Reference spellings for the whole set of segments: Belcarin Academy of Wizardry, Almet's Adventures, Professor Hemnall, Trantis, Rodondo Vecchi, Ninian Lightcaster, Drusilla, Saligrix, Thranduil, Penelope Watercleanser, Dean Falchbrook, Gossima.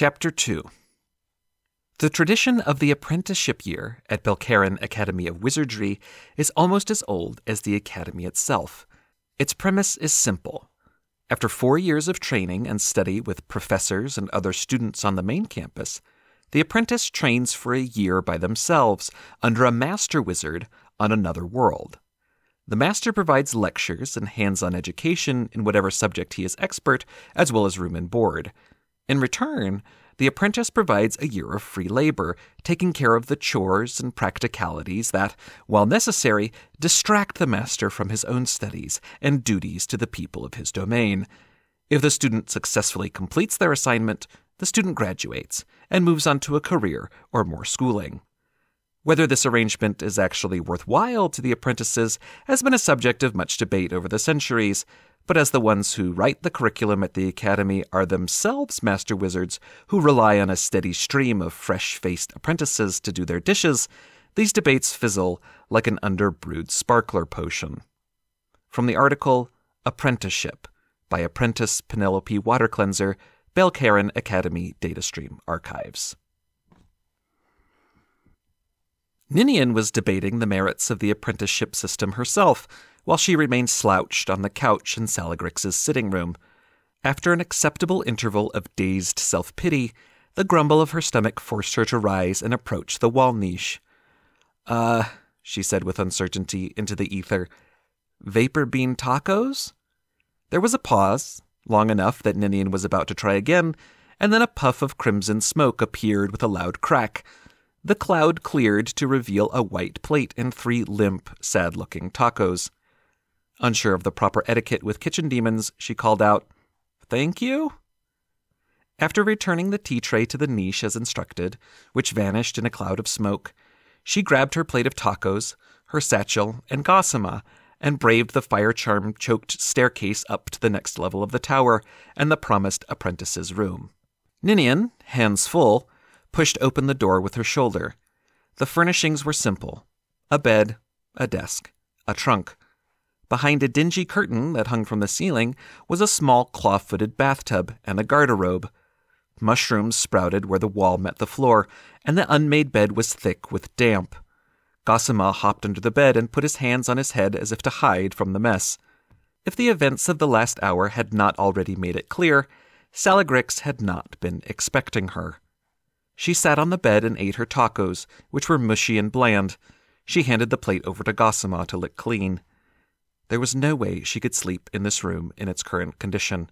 Chapter 2. The tradition of the apprenticeship year at Belcarin Academy of Wizardry is almost as old as the academy itself. Its premise is simple. After 4 years of training and study with professors and other students on the main campus, the apprentice trains for a year by themselves under a master wizard on another world. The master provides lectures and hands-on education in whatever subject he is expert, as well as room and board. In return, the apprentice provides a year of free labor, taking care of the chores and practicalities that, while necessary, distract the master from his own studies and duties to the people of his domain. If the student successfully completes their assignment, the student graduates and moves on to a career or more schooling. Whether this arrangement is actually worthwhile to the apprentices has been a subject of much debate over the centuries, but as the ones who write the curriculum at the academy are themselves master wizards who rely on a steady stream of fresh-faced apprentices to do their dishes, these debates fizzle like an under-brewed sparkler potion. From the article Apprenticeship by Apprentice Penelope Watercleanser, Belcarin Academy Datastream Archives. Ninian was debating the merits of the apprenticeship system herself, while she remained slouched on the couch in Saligrix's sitting room. After an acceptable interval of dazed self-pity, the grumble of her stomach forced her to rise and approach the wall niche. She said with uncertainty into the ether, "Vapor bean tacos?" There was a pause, long enough that Ninian was about to try again, and then a puff of crimson smoke appeared with a loud crack. The cloud cleared to reveal a white plate and 3 limp, sad-looking tacos. Unsure of the proper etiquette with kitchen demons, she called out, "Thank you?" After returning the tea tray to the niche as instructed, which vanished in a cloud of smoke, she grabbed her plate of tacos, her satchel, and Gossima, and braved the fire-charm-choked staircase up to the next level of the tower and the promised apprentice's room. Ninian, hands full, pushed open the door with her shoulder. The furnishings were simple: a bed, a desk, a trunk. Behind a dingy curtain that hung from the ceiling was a small claw-footed bathtub and a garderobe. Mushrooms sprouted where the wall met the floor, and the unmade bed was thick with damp. Gossima hopped under the bed and put his hands on his head as if to hide from the mess. If the events of the last hour had not already made it clear, Saligrix had not been expecting her. She sat on the bed and ate her tacos, which were mushy and bland. She handed the plate over to Gossima to lick clean. There was no way she could sleep in this room in its current condition.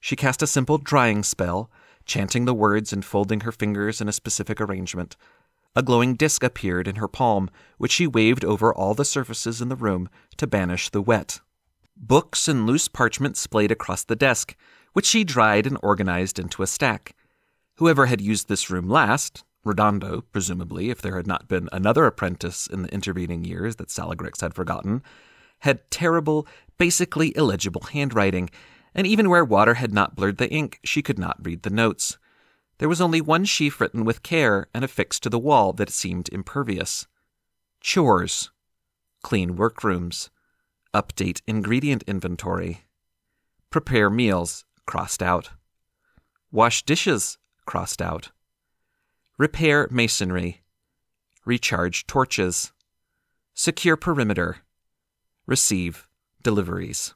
She cast a simple drying spell, chanting the words and folding her fingers in a specific arrangement. A glowing disc appeared in her palm, which she waved over all the surfaces in the room to banish the wet. Books and loose parchment splayed across the desk, which she dried and organized into a stack. Whoever had used this room last, Rodondo, presumably, if there had not been another apprentice in the intervening years that Saligrix had forgotten, had terrible, basically illegible handwriting, and even where water had not blurred the ink, she could not read the notes. There was only one sheaf written with care and affixed to the wall that seemed impervious. Chores. Clean workrooms. Update ingredient inventory. Prepare meals. Crossed out. Wash dishes. Crossed out. Repair masonry. Recharge torches. Secure perimeter. Receive deliveries.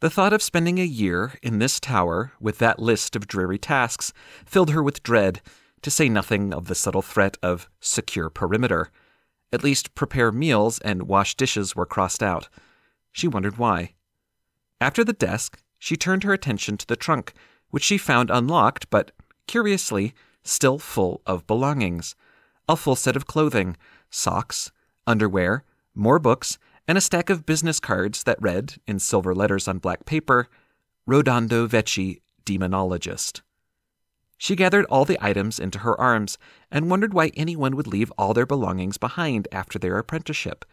The thought of spending a year in this tower with that list of dreary tasks filled her with dread, to say nothing of the subtle threat of secure perimeter. At least prepare meals and wash dishes were crossed out. She wondered why. After the desk, she turned her attention to the trunk, which she found unlocked but, curiously, still full of belongings. A full set of clothing, socks, underwear, more books, and a stack of business cards that read, in silver letters on black paper, Rodondo Vecchi, Demonologist. She gathered all the items into her arms and wondered why anyone would leave all their belongings behind after their apprenticeship.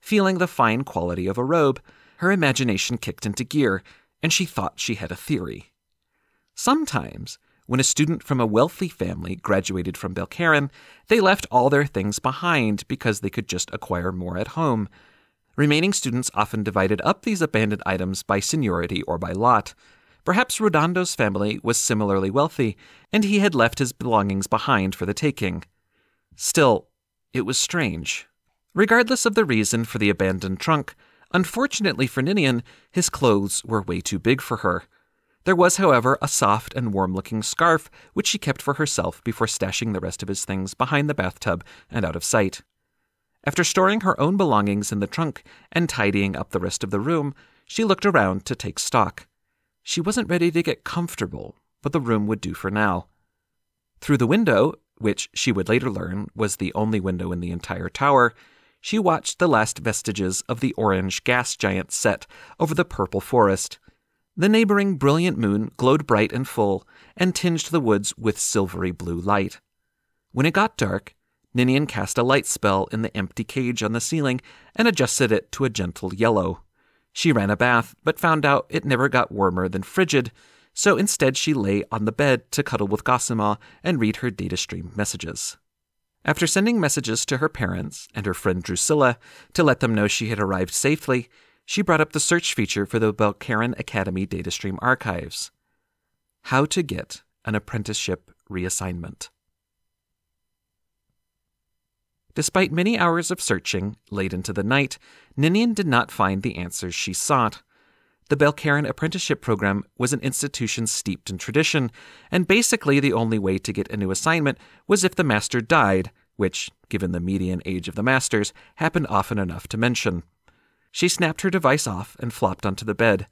Feeling the fine quality of a robe, her imagination kicked into gear, and she thought she had a theory. Sometimes, when a student from a wealthy family graduated from Belcarin, they left all their things behind because they could just acquire more at home. Remaining students often divided up these abandoned items by seniority or by lot, Perhaps Rodondo's family was similarly wealthy, and he had left his belongings behind for the taking. Still, it was strange. Regardless of the reason for the abandoned trunk, unfortunately for Ninian, his clothes were way too big for her. There was, however, a soft and warm-looking scarf which she kept for herself before stashing the rest of his things behind the bathtub and out of sight. After storing her own belongings in the trunk and tidying up the rest of the room, she looked around to take stock. She wasn't ready to get comfortable, but the room would do for now. Through the window, which she would later learn was the only window in the entire tower, she watched the last vestiges of the orange gas giant set over the purple forest. The neighboring brilliant moon glowed bright and full, and tinged the woods with silvery blue light. When it got dark, Ninian cast a light spell in the empty cage on the ceiling and adjusted it to a gentle yellow. She ran a bath, but found out it never got warmer than frigid, so instead she lay on the bed to cuddle with Gossima and read her datastream messages. After sending messages to her parents and her friend Drusilla to let them know she had arrived safely, she brought up the search feature for the Belcarin Academy Datastream Archives. How to get an apprenticeship reassignment. Despite many hours of searching, late into the night, Ninian did not find the answers she sought. The Belcarin Apprenticeship Program was an institution steeped in tradition, and basically the only way to get a new assignment was if the master died, which, given the median age of the masters, happened often enough to mention. She snapped her device off and flopped onto the bed.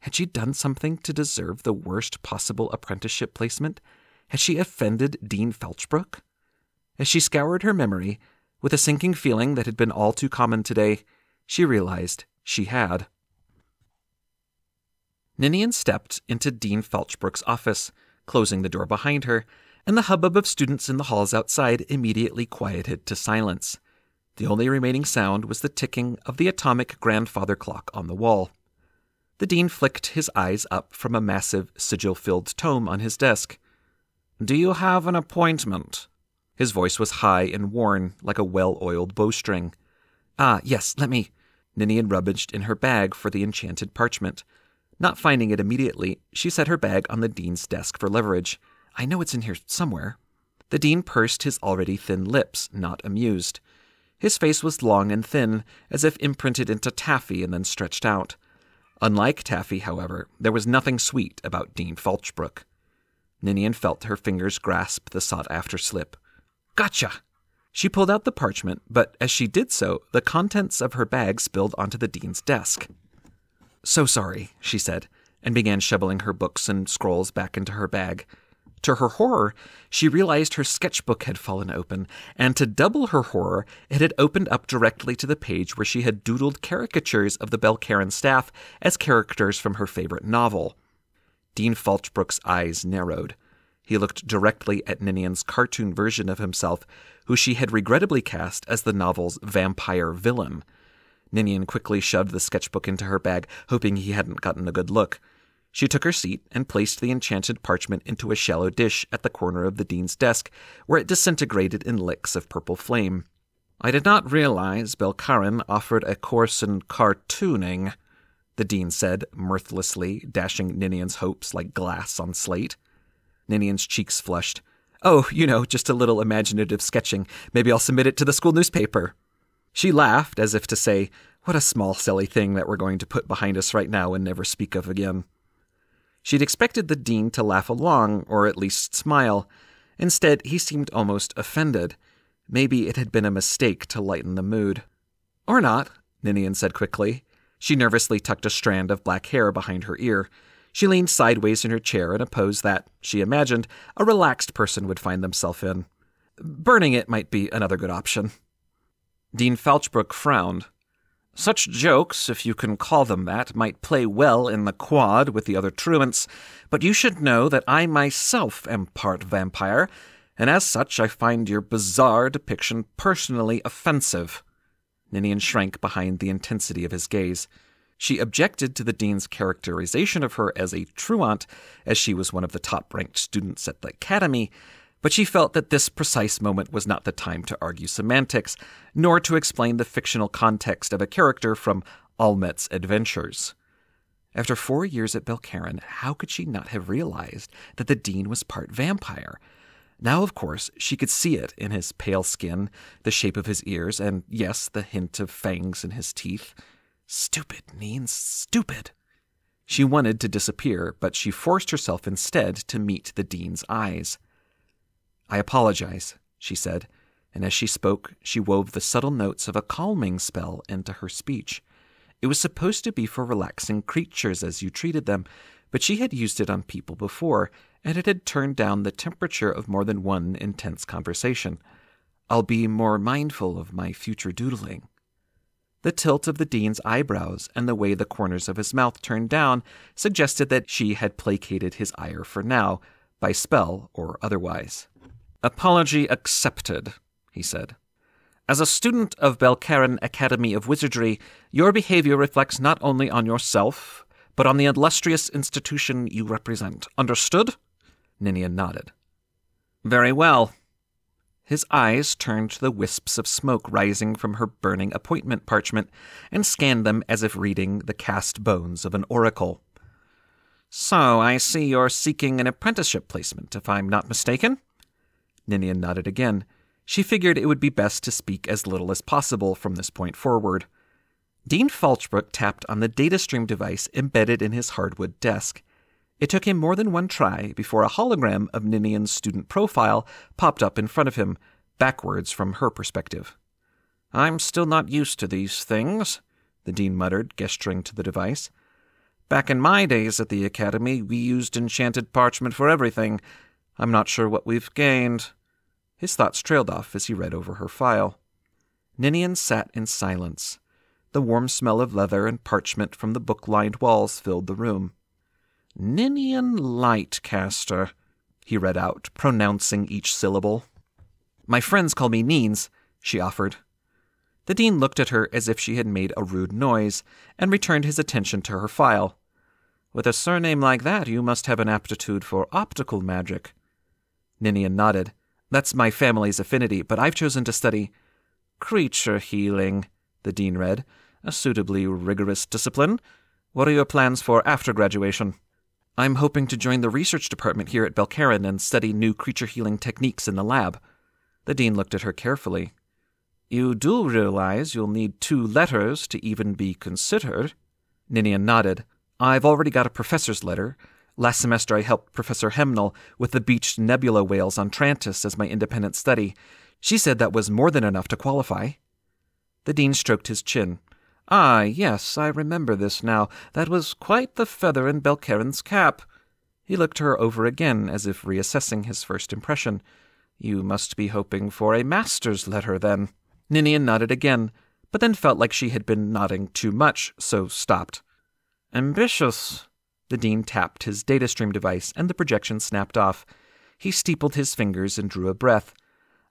Had she done something to deserve the worst possible apprenticeship placement? Had she offended Dean Falchbrook? As she scoured her memory, with a sinking feeling that had been all too common today, she realized she had. Ninian stepped into Dean Falchbrook's office, closing the door behind her, and the hubbub of students in the halls outside immediately quieted to silence. The only remaining sound was the ticking of the atomic grandfather clock on the wall. The dean flicked his eyes up from a massive, sigil-filled tome on his desk. "Do you have an appointment?" His voice was high and worn, like a well-oiled bowstring. "Ah, yes, let me—" Ninian rummaged in her bag for the enchanted parchment. Not finding it immediately, she set her bag on the dean's desk for leverage. "I know it's in here somewhere." The dean pursed his already thin lips, not amused. His face was long and thin, as if imprinted into taffy and then stretched out. Unlike taffy, however, there was nothing sweet about Dean Falchbrook. Ninian felt her fingers grasp the sought-after slip. "Gotcha!" She pulled out the parchment, but as she did so, the contents of her bag spilled onto the dean's desk. "So sorry," she said, and began shoveling her books and scrolls back into her bag. To her horror, she realized her sketchbook had fallen open, and to double her horror, it had opened up directly to the page where she had doodled caricatures of the Belcarin staff as characters from her favorite novel. Dean Falchbrook's eyes narrowed. He looked directly at Ninian's cartoon version of himself, who she had regrettably cast as the novel's vampire villain. Ninian quickly shoved the sketchbook into her bag, hoping he hadn't gotten a good look. She took her seat and placed the enchanted parchment into a shallow dish at the corner of the dean's desk, where it disintegrated in licks of purple flame. "I did not realize Belcarin offered a course in cartooning," the dean said, mirthlessly, dashing Ninian's hopes like glass on slate. Ninian's cheeks flushed. "Oh, you know, just a little imaginative sketching. Maybe I'll submit it to the school newspaper." She laughed, as if to say, "What a small, silly thing that we're going to put behind us right now and never speak of again." She'd expected the dean to laugh along, or at least smile. Instead, he seemed almost offended. Maybe it had been a mistake to lighten the mood. "Or not," Ninian said quickly. She nervously tucked a strand of black hair behind her ear. She leaned sideways in her chair in a pose that, she imagined, a relaxed person would find themselves in. "Burning it might be another good option." Dean Falchbrook frowned. "Such jokes, if you can call them that, might play well in the quad with the other truants, but you should know that I myself am part vampire, and as such I find your bizarre depiction personally offensive." Ninian shrank behind the intensity of his gaze. She objected to the dean's characterization of her as a truant, as she was one of the top-ranked students at the academy, but she felt that this precise moment was not the time to argue semantics, nor to explain the fictional context of a character from Almet's Adventures. After 4 years at Belcarin, how could she not have realized that the Dean was part vampire? Now, of course, she could see it in his pale skin, the shape of his ears, and, yes, the hint of fangs in his teeth. Stupid, Neen, stupid. She wanted to disappear, but she forced herself instead to meet the Dean's eyes. "I apologize," she said, and as she spoke, she wove the subtle notes of a calming spell into her speech. It was supposed to be for relaxing creatures as you treated them, but she had used it on people before, and it had turned down the temperature of more than one intense conversation. "I'll be more mindful of my future doodling." The tilt of the Dean's eyebrows and the way the corners of his mouth turned down suggested that she had placated his ire for now, by spell or otherwise. "Apology accepted," he said. "As a student of Belcarin Academy of Wizardry, your behavior reflects not only on yourself, but on the illustrious institution you represent. Understood?" Ninian nodded. "Very well." His eyes turned to the wisps of smoke rising from her burning appointment parchment and scanned them as if reading the cast bones of an oracle. "So I see you're seeking an apprenticeship placement, if I'm not mistaken?" Ninian nodded again. She figured it would be best to speak as little as possible from this point forward. Dean Falchbrook tapped on the datastream device embedded in his hardwood desk. It took him more than one try before a hologram of Ninian's student profile popped up in front of him, backwards from her perspective. "I'm still not used to these things," the Dean muttered, gesturing to the device. "Back in my days at the Academy, we used enchanted parchment for everything. I'm not sure what we've gained." His thoughts trailed off as he read over her file. Ninian sat in silence. The warm smell of leather and parchment from the book-lined walls filled the room. "Ninian Lightcaster," he read out, pronouncing each syllable. "My friends call me Neens," she offered. The Dean looked at her as if she had made a rude noise, and returned his attention to her file. "With a surname like that, you must have an aptitude for optical magic." Ninian nodded. "That's my family's affinity, but I've chosen to study creature healing," the Dean read. "A suitably rigorous discipline. What are your plans for after graduation?" "I'm hoping to join the research department here at Belcarin and study new creature healing techniques in the lab." The Dean looked at her carefully. "You do realize you'll need 2 letters to even be considered?" Ninian nodded. "I've already got a professor's letter. Last semester I helped Professor Hemnall with the beached nebula whales on Trantis as my independent study. She said that was more than enough to qualify." The Dean stroked his chin. "Ah, yes, I remember this now. That was quite the feather in Belcarin's cap." He looked her over again, as if reassessing his first impression. "You must be hoping for a master's letter, then." Ninian nodded again, but then felt like she had been nodding too much, so stopped. "Ambitious." The Dean tapped his datastream device, and the projection snapped off. He steepled his fingers and drew a breath.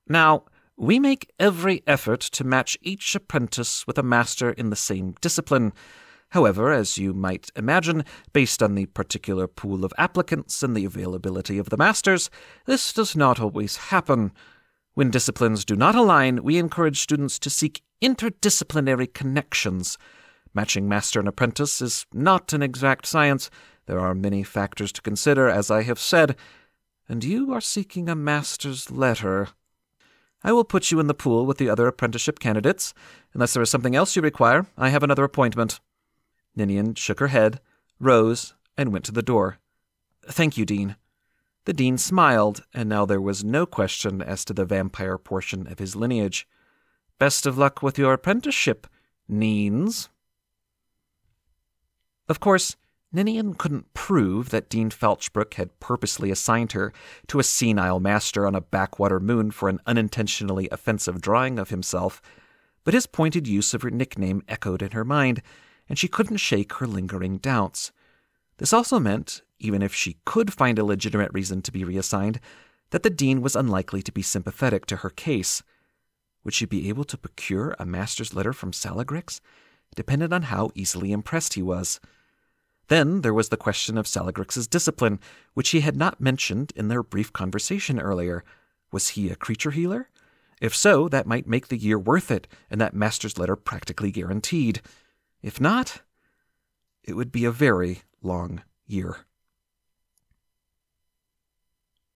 "Now, we make every effort to match each apprentice with a master in the same discipline. However, as you might imagine, based on the particular pool of applicants and the availability of the masters, this does not always happen. When disciplines do not align, we encourage students to seek interdisciplinary connections. Matching master and apprentice is not an exact science. There are many factors to consider, as I have said, and you are seeking a master's letter. I will put you in the pool with the other apprenticeship candidates. Unless there is something else you require, I have another appointment." Ninian shook her head, rose, and went to the door. "Thank you, Dean." The Dean smiled, and now there was no question as to the vampire portion of his lineage. "Best of luck with your apprenticeship, Neens." Of course, Ninian couldn't prove that Dean Falchbrook had purposely assigned her to a senile master on a backwater moon for an unintentionally offensive drawing of himself, but his pointed use of her nickname echoed in her mind, and she couldn't shake her lingering doubts. This also meant, even if she could find a legitimate reason to be reassigned, that the Dean was unlikely to be sympathetic to her case. Would she be able to procure a master's letter from Saligrix? Depended on how easily impressed he was. Then there was the question of Saligrix's discipline, which he had not mentioned in their brief conversation earlier. Was he a creature healer? If so, that might make the year worth it, and that master's letter practically guaranteed. If not... it would be a very long year.